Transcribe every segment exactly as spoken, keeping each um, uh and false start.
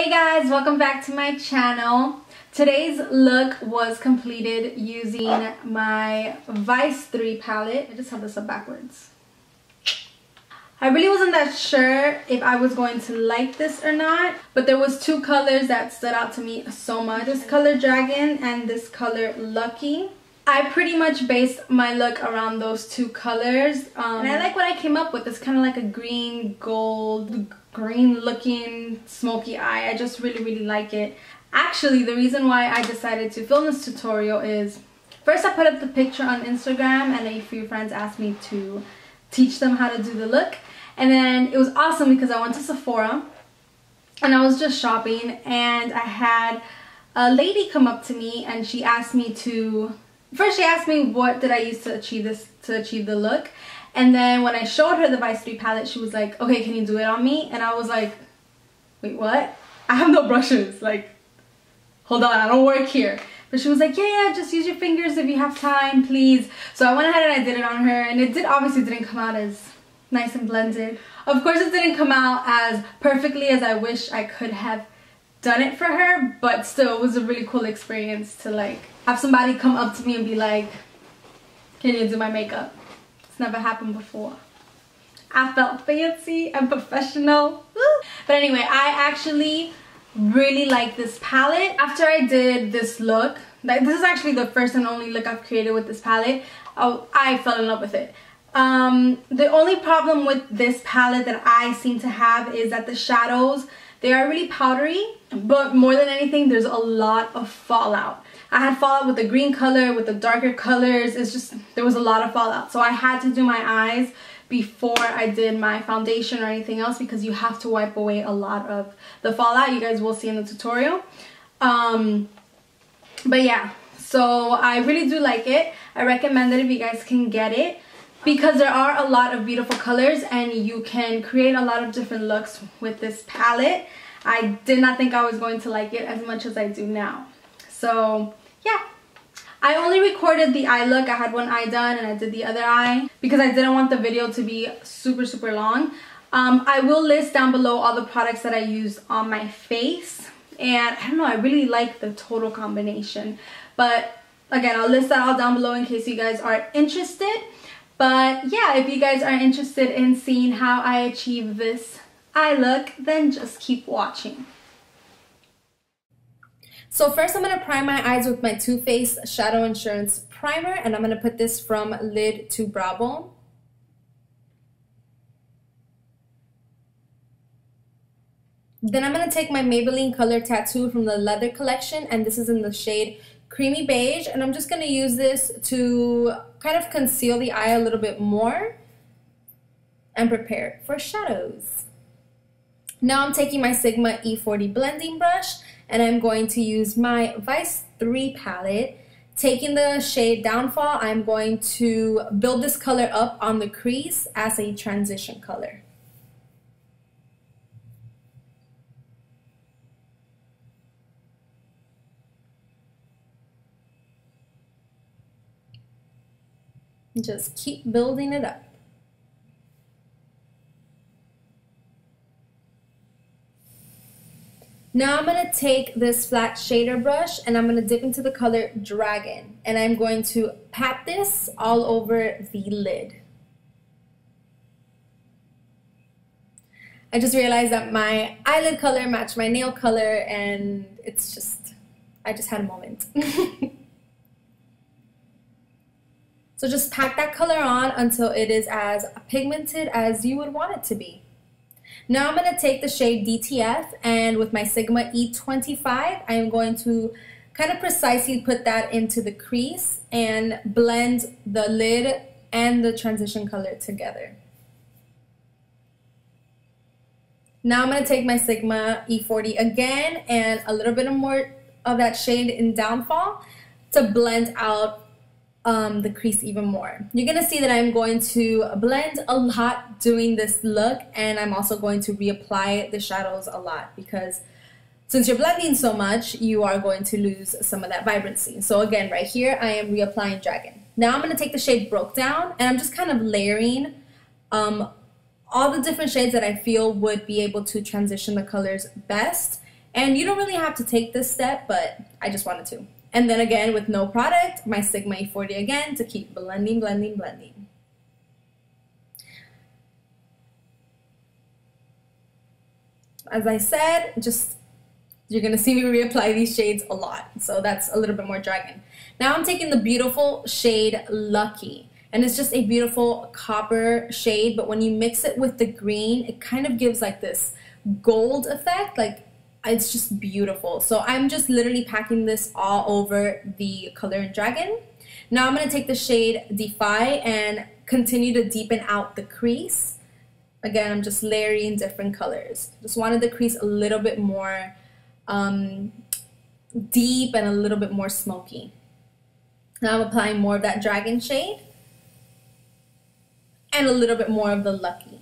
Hey guys, welcome back to my channel. Today's look was completed using my Vice three palette. I just held this up backwards. I really wasn't that sure if I was going to like this or not, but there was two colors that stood out to me so much. This color Dragon and this color Lucky. I pretty much based my look around those two colors. Um, and I like what I came up with. It's kind of like a green, gold, green looking smoky eye. I just really really like it. Actually, the reason why I decided to film this tutorial is, first I put up the picture on Instagram and a few friends asked me to teach them how to do the look, and then it was awesome because I went to Sephora and I was just shopping and I had a lady come up to me and she asked me to first she asked me what did I use to achieve this to achieve the look. And then when I showed her the Vice three palette, she was like, okay, can you do it on me? And I was like, wait, what? I have no brushes. Like, hold on, I don't work here. But she was like, yeah, yeah, just use your fingers if you have time, please. So I went ahead and I did it on her. And it did obviously didn't come out as nice and blended. Of course, it didn't come out as perfectly as I wish I could have done it for her. But still, it was a really cool experience to, like, have somebody come up to me and be like, can you do my makeup? Never happened before. I felt fancy and professional. Woo! But anyway, I actually really like this palette. After I did this look, like, this is actually the first and only look I've created with this palette. Oh, I fell in love with it. Um, the only problem with this palette that I seem to have is that the shadows, they are really powdery, but more than anything, there's a lot of fallout. I had fallout with the green color, with the darker colors. It's just, there was a lot of fallout. So I had to do my eyes before I did my foundation or anything else because you have to wipe away a lot of the fallout. You guys will see in the tutorial. Um, but yeah, so I really do like it. I recommend that if you guys can get it, because there are a lot of beautiful colors and you can create a lot of different looks with this palette. I did not think I was going to like it as much as I do now. So yeah, I only recorded the eye look. I had one eye done and I did the other eye because I didn't want the video to be super super long. Um, I will list down below all the products that I used on my face, and I don't know, I really like the total combination. But again, I'll list that all down below in case you guys are interested. But yeah, if you guys are interested in seeing how I achieve this eye look, then just keep watching. So first I'm going to prime my eyes with my Too Faced Shadow Insurance Primer, and I'm going to put this from lid to brow bone. Then I'm going to take my Maybelline Color Tattoo from the Leather Collection, and this is in the shade Creamy Beige, and I'm just going to use this to kind of conceal the eye a little bit more and prepare for shadows. Now I'm taking my Sigma E forty blending brush, and I'm going to use my Vice three palette. Taking the shade Downfall, I'm going to build this color up on the crease as a transition color. Just keep building it up. Now I'm going to take this flat shader brush and I'm going to dip into the color Dragon, and I'm going to pat this all over the lid. I just realized that my eyelid color matched my nail color, and it's just, I just had a moment. So just pat that color on until it is as pigmented as you would want it to be. Now I'm going to take the shade D T F, and with my Sigma E twenty-five, I'm going to kind of precisely put that into the crease and blend the lid and the transition color together. Now I'm going to take my Sigma E forty again and a little bit more of that shade in Downfall to blend out Um, the crease even more. You're gonna see that I'm going to blend a lot doing this look, and I'm also going to reapply the shadows a lot because since you're blending so much, you are going to lose some of that vibrancy. So again, right here, I am reapplying Dragon. Now I'm gonna take the shade Broke Down, and I'm just kind of layering um, all the different shades that I feel would be able to transition the colors best, And you don't really have to take this step, but I just wanted to. And then again, with no product, my Sigma E forty again to keep blending, blending, blending. As I said, just you're going to see me reapply these shades a lot. So that's a little bit more dragon. Now I'm taking the beautiful shade Lucky. And it's just a beautiful copper shade. But when you mix it with the green, it kind of gives like this gold effect. Like it's just beautiful. So I'm just literally packing this all over the color Dragon. Now I'm going to take the shade Defy and continue to deepen out the crease. Again, I'm just layering different colors. Just wanted the crease a little bit more um, deep and a little bit more smoky. Now I'm applying more of that Dragon shade and a little bit more of the Lucky.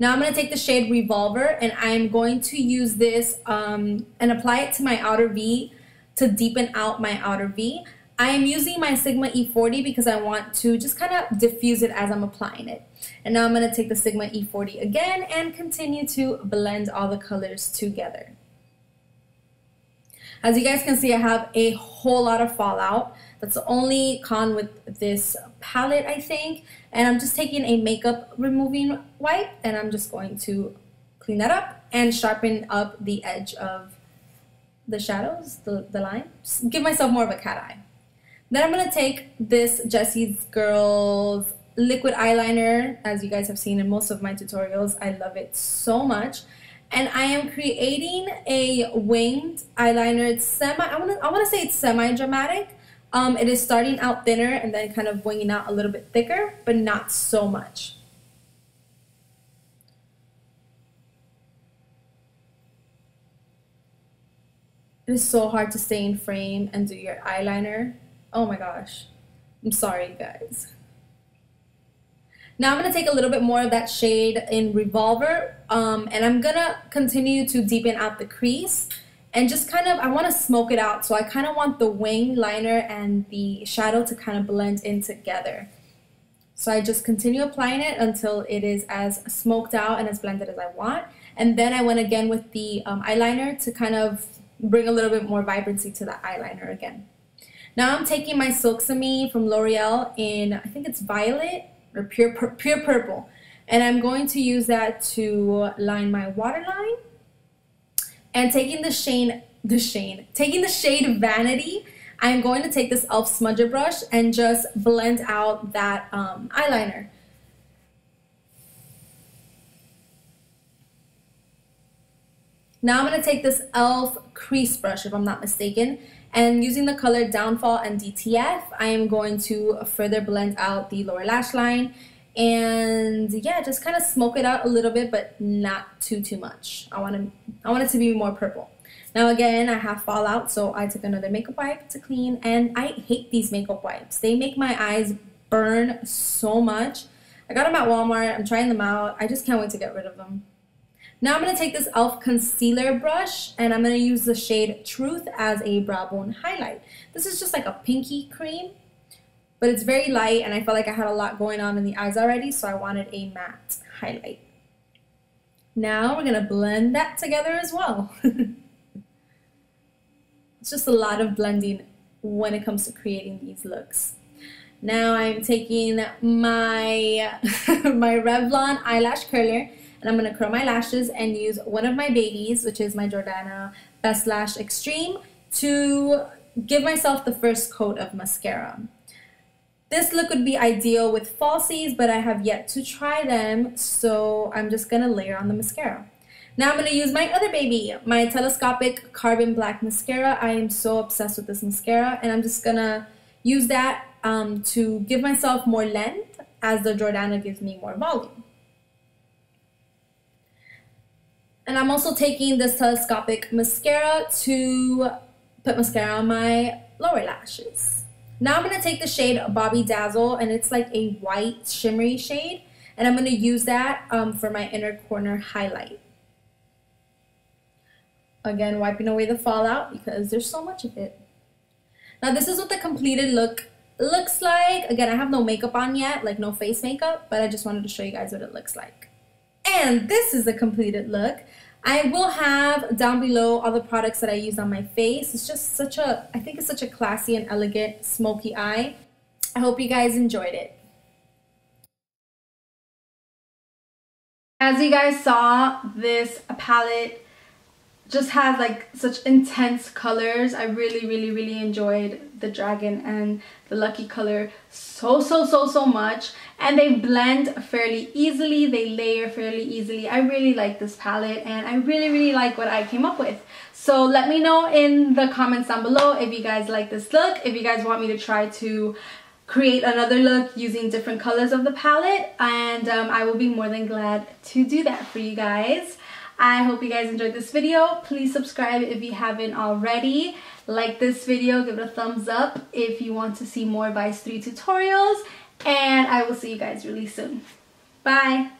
Now I'm going to take the shade Revolver, and I'm going to use this um, and apply it to my outer V to deepen out my outer V. I am using my Sigma E forty because I want to just kind of diffuse it as I'm applying it. And now I'm going to take the Sigma E forty again and continue to blend all the colors together. As you guys can see, I have a whole lot of fallout. That's the only con with this palette, I think. And I'm just taking a makeup removing wipe, and I'm just going to clean that up and sharpen up the edge of the shadows, the, the line. Just give myself more of a cat eye. Then I'm going to take this Jesse's Girls liquid eyeliner. As you guys have seen in most of my tutorials, I love it so much. And I am creating a winged eyeliner. It's semi, I want to I want to say it's semi-dramatic. Um, it is starting out thinner and then kind of winging out a little bit thicker, but not so much. It is so hard to stay in frame and do your eyeliner. Oh my gosh. I'm sorry, guys. Now I'm going to take a little bit more of that shade in Revolver, um, and I'm going to continue to deepen out the crease and just kind of, I want to smoke it out. So I kind of want the wing liner and the shadow to kind of blend in together. So I just continue applying it until it is as smoked out and as blended as I want. And then I went again with the um, eyeliner to kind of bring a little bit more vibrancy to the eyeliner again. Now I'm taking my Silk Semi from L'Oreal in, I think it's Violet or Pure, Pure Purple. And I'm going to use that to line my waterline. And taking the shade, the shade, taking the shade Vanity, I'm going to take this e l f smudger brush and just blend out that um, eyeliner. Now I'm going to take this e l f crease brush, if I'm not mistaken. And using the color Downfall and D T F, I am going to further blend out the lower lash line. And yeah, just kind of smoke it out a little bit, but not too, too much. I want, to, I want it to be more purple. Now again, I have fallout, so I took another makeup wipe to clean. And I hate these makeup wipes. They make my eyes burn so much. I got them at Walmart. I'm trying them out. I just can't wait to get rid of them. Now I'm going to take this e l f concealer brush, and I'm going to use the shade Truth as a brow bone highlight. This is just like a pinky cream, but it's very light, and I felt like I had a lot going on in the eyes already, so I wanted a matte highlight. Now we're going to blend that together as well. It's just a lot of blending when it comes to creating these looks. Now I'm taking my, my Revlon eyelash curler, and I'm going to curl my lashes and use one of my babies, which is my Jordana Best Lash Extreme, to give myself the first coat of mascara. This look would be ideal with falsies, but I have yet to try them, so I'm just going to layer on the mascara. Now I'm going to use my other baby, my Telescopic Carbon Black mascara. I am so obsessed with this mascara, and I'm just going to use that um, to give myself more length as the Jordana gives me more volume. And I'm also taking this Telescopic mascara to put mascara on my lower lashes. Now I'm going to take the shade Bobby Dazzle, and it's like a white shimmery shade. And I'm going to use that um, for my inner corner highlight. Again, wiping away the fallout because there's so much of it. Now this is what the completed look looks like. Again, I have no makeup on yet, like no face makeup, but I just wanted to show you guys what it looks like. And this is the completed look. I will have down below all the products that I use on my face. It's just such a, I think it's such a classy and elegant smoky eye. I hope you guys enjoyed it. As you guys saw, this palette just has like such intense colors. I really, really, really enjoyed the dragon and the lucky color so, so, so, so much. And they blend fairly easily. They layer fairly easily. I really like this palette and I really, really like what I came up with. So let me know in the comments down below if you guys like this look, if you guys want me to try to create another look using different colors of the palette, and um, I will be more than glad to do that for you guys. I hope you guys enjoyed this video. Please subscribe if you haven't already. Like this video, give it a thumbs up if you want to see more Vice three tutorials, and I will see you guys really soon. Bye!